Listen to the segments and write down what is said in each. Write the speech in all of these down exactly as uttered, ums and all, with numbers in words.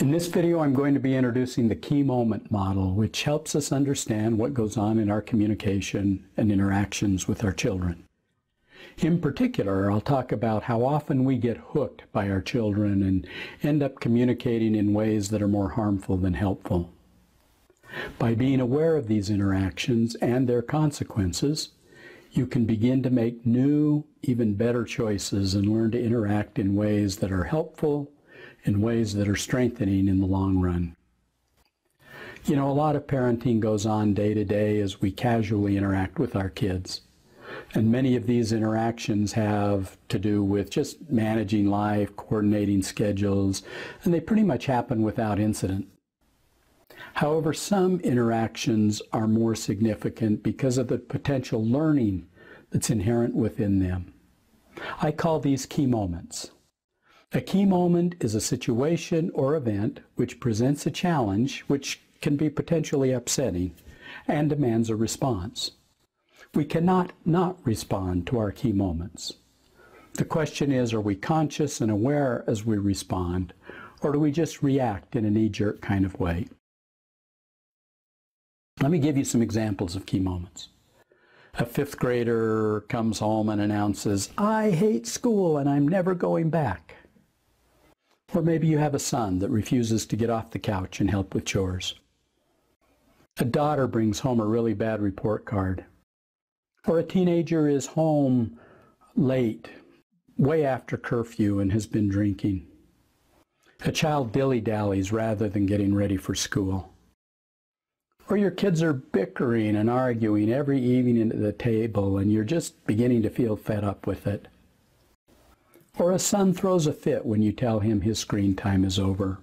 In this video, I'm going to be introducing the Key Moment Model, which helps us understand what goes on in our communication and interactions with our children. In particular, I'll talk about how often we get hooked by our children and end up communicating in ways that are more harmful than helpful. By being aware of these interactions and their consequences, you can begin to make new, even better choices and learn to interact in ways that are helpful, in ways that are strengthening in the long run. You know, a lot of parenting goes on day to day as we casually interact with our kids. And many of these interactions have to do with just managing life, coordinating schedules, and they pretty much happen without incident. However, some interactions are more significant because of the potential learning that's inherent within them. I call these key moments. A key moment is a situation or event which presents a challenge, which can be potentially upsetting, and demands a response. We cannot not respond to our key moments. The question is, are we conscious and aware as we respond, or do we just react in a knee-jerk kind of way? Let me give you some examples of key moments. A fifth grader comes home and announces, "I hate school and I'm never going back." Or maybe you have a son that refuses to get off the couch and help with chores. A daughter brings home a really bad report card. Or a teenager is home late, way after curfew, and has been drinking. A child dilly-dallies rather than getting ready for school. Or your kids are bickering and arguing every evening at the table, and you're just beginning to feel fed up with it. Or a son throws a fit when you tell him his screen time is over.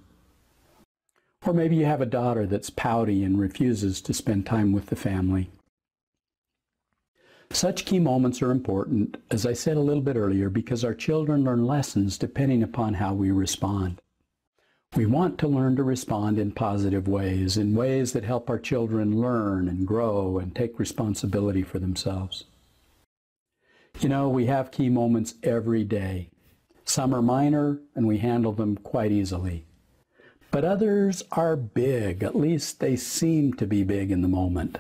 Or maybe you have a daughter that's pouty and refuses to spend time with the family. Such key moments are important, as I said a little bit earlier, because our children learn lessons depending upon how we respond. We want to learn to respond in positive ways, in ways that help our children learn and grow and take responsibility for themselves. You know, we have key moments every day. Some are minor, and we handle them quite easily. But others are big, at least they seem to be big in the moment.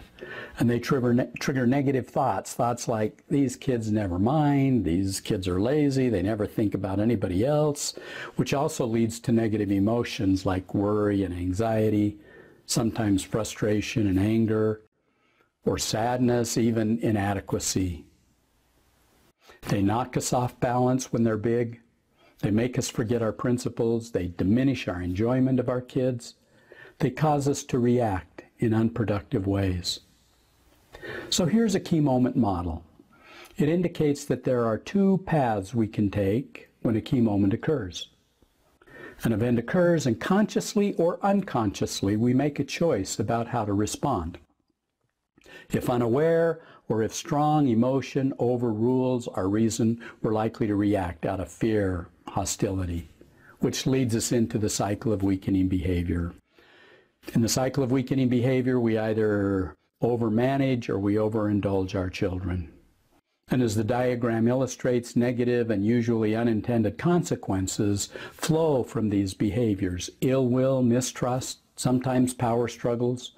And they trigger, ne trigger negative thoughts, thoughts like, these kids never mind, these kids are lazy, they never think about anybody else, which also leads to negative emotions like worry and anxiety, sometimes frustration and anger, or sadness, even inadequacy. They knock us off balance when they're big. They make us forget our principles. They diminish our enjoyment of our kids. They cause us to react in unproductive ways. So here's a key moment model. It indicates that there are two paths we can take when a key moment occurs. An event occurs, and consciously or unconsciously, we make a choice about how to respond. If unaware, or if strong emotion overrules our reason, we're likely to react out of fear, hostility, which leads us into the cycle of weakening behavior. In the cycle of weakening behavior, we either overmanage or we overindulge our children. And as the diagram illustrates, negative and usually unintended consequences flow from these behaviors: ill will, mistrust, sometimes power struggles,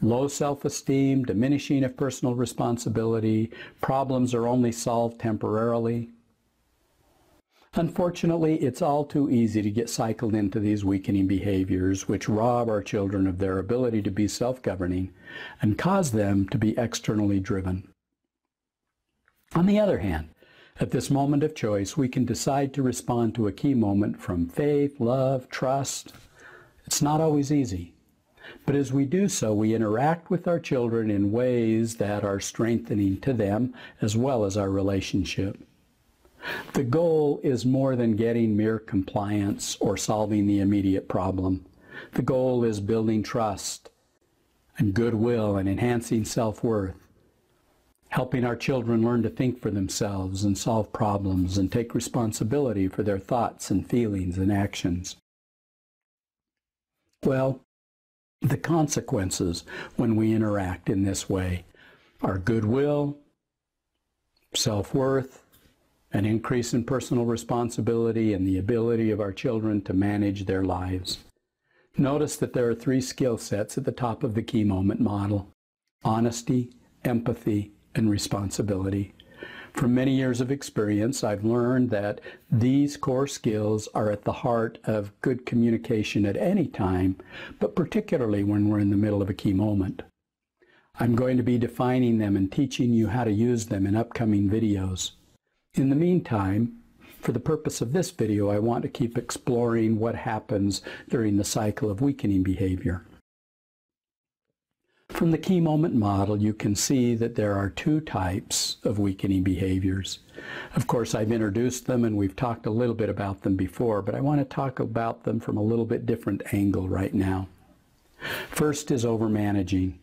low self-esteem, diminishing of personal responsibility, problems are only solved temporarily. Unfortunately, it's all too easy to get cycled into these weakening behaviors, which rob our children of their ability to be self-governing and cause them to be externally driven. On the other hand, at this moment of choice, we can decide to respond to a key moment from faith, love, trust. It's not always easy. But as we do so, we interact with our children in ways that are strengthening to them as well as our relationship. The goal is more than getting mere compliance or solving the immediate problem. The goal is building trust and goodwill and enhancing self-worth, helping our children learn to think for themselves and solve problems and take responsibility for their thoughts and feelings and actions. Well, the consequences when we interact in this way are goodwill, self-worth, an increase in personal responsibility, and the ability of our children to manage their lives. Notice that there are three skill sets at the top of the Key Moment Model: honesty, empathy, and responsibility. From many years of experience, I've learned that these core skills are at the heart of good communication at any time, but particularly when we're in the middle of a key moment. I'm going to be defining them and teaching you how to use them in upcoming videos. In the meantime, for the purpose of this video, I want to keep exploring what happens during the cycle of weakening behavior. From the Key Moment Model, you can see that there are two types of weakening behaviors. Of course, I've introduced them and we've talked a little bit about them before, but I want to talk about them from a little bit different angle right now. First is overmanaging.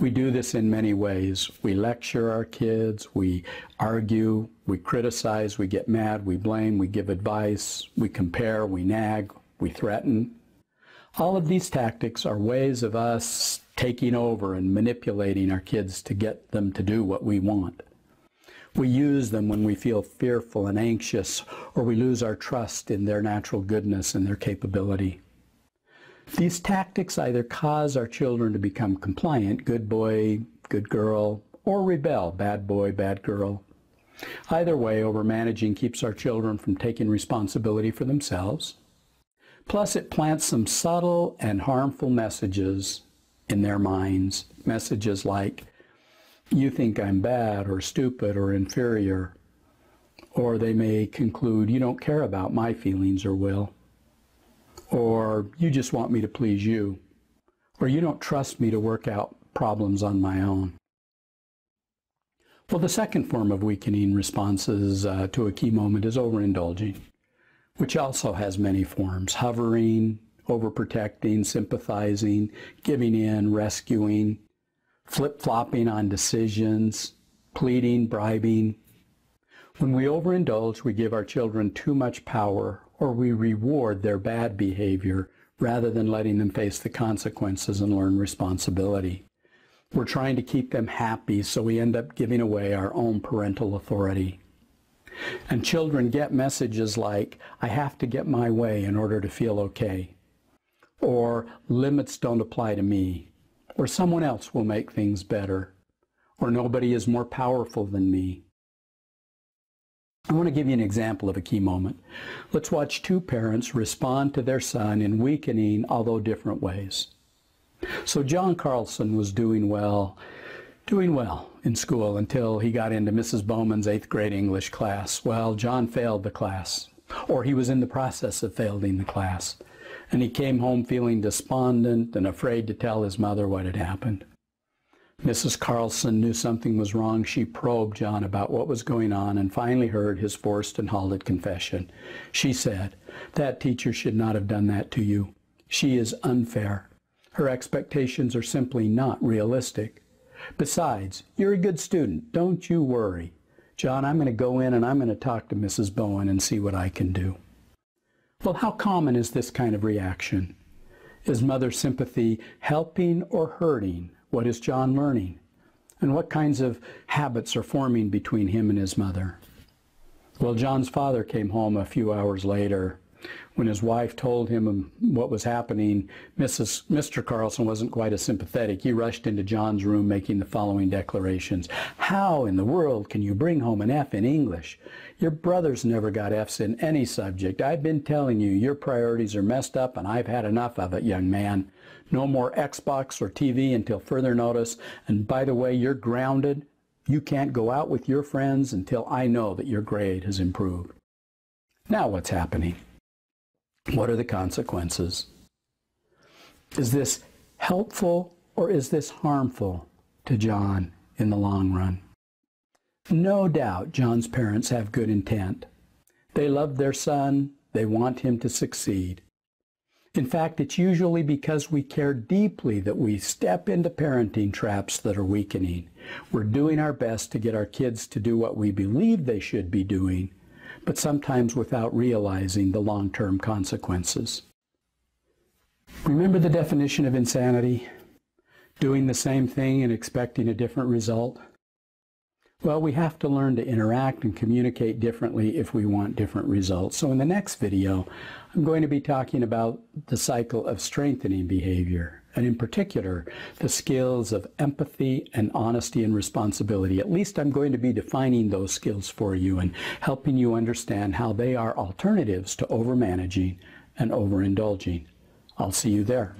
We do this in many ways. We lecture our kids, we argue, we criticize, we get mad, we blame, we give advice, we compare, we nag, we threaten. All of these tactics are ways of us taking over and manipulating our kids to get them to do what we want. We use them when we feel fearful and anxious, or we lose our trust in their natural goodness and their capability. These tactics either cause our children to become compliant, good boy, good girl, or rebel, bad boy, bad girl. Either way, overmanaging keeps our children from taking responsibility for themselves. Plus, it plants some subtle and harmful messages in their minds. Messages like, you think I'm bad or stupid or inferior. Or they may conclude, you don't care about my feelings or will. Or you just want me to please you. Or you don't trust me to work out problems on my own. Well, the second form of weakening responses uh, to a key moment is overindulging, which also has many forms: hovering, overprotecting, sympathizing, giving in, rescuing, flip-flopping on decisions, pleading, bribing. When we overindulge, we give our children too much power, or we reward their bad behavior rather than letting them face the consequences and learn responsibility. We're trying to keep them happy, so we end up giving away our own parental authority. And children get messages like, I have to get my way in order to feel okay, or limits don't apply to me, or someone else will make things better, or nobody is more powerful than me. I want to give you an example of a key moment. Let's watch two parents respond to their son in weakening, although different ways. So John Carlson was doing well, doing well in school until he got into Missus Bowman's eighth grade English class. Well, John failed the class, or he was in the process of failing the class. And he came home feeling despondent and afraid to tell his mother what had happened. Missus Carlson knew something was wrong. She probed John about what was going on and finally heard his forced and halted confession. She said, "That teacher should not have done that to you. She is unfair. Her expectations are simply not realistic. Besides, you're a good student. Don't you worry. John, I'm going to go in and I'm going to talk to Missus Bowen and see what I can do." Well, how common is this kind of reaction? Is mother sympathy helping or hurting? What is John learning? And what kinds of habits are forming between him and his mother? Well, John's father came home a few hours later. When his wife told him what was happening, Missus Mister Carlson wasn't quite as sympathetic. He rushed into John's room making the following declarations. How in the world can you bring home an F in English? Your brother's never got F's in any subject. I've been telling you your priorities are messed up and I've had enough of it, young man. No more Xbox or T V until further notice. And by the way, you're grounded. You can't go out with your friends until I know that your grade has improved. Now what's happening? What are the consequences? Is this helpful or is this harmful to John in the long run? No doubt John's parents have good intent. They love their son. They want him to succeed. In fact, it's usually because we care deeply that we step into parenting traps that are weakening. We're doing our best to get our kids to do what we believe they should be doing, but sometimes without realizing the long-term consequences. Remember the definition of insanity? Doing the same thing and expecting a different result? Well, we have to learn to interact and communicate differently if we want different results. So in the next video, I'm going to be talking about the cycle of strengthening behavior, and in particular, the skills of empathy and honesty and responsibility. At least I'm going to be defining those skills for you and helping you understand how they are alternatives to overmanaging and overindulging. I'll see you there.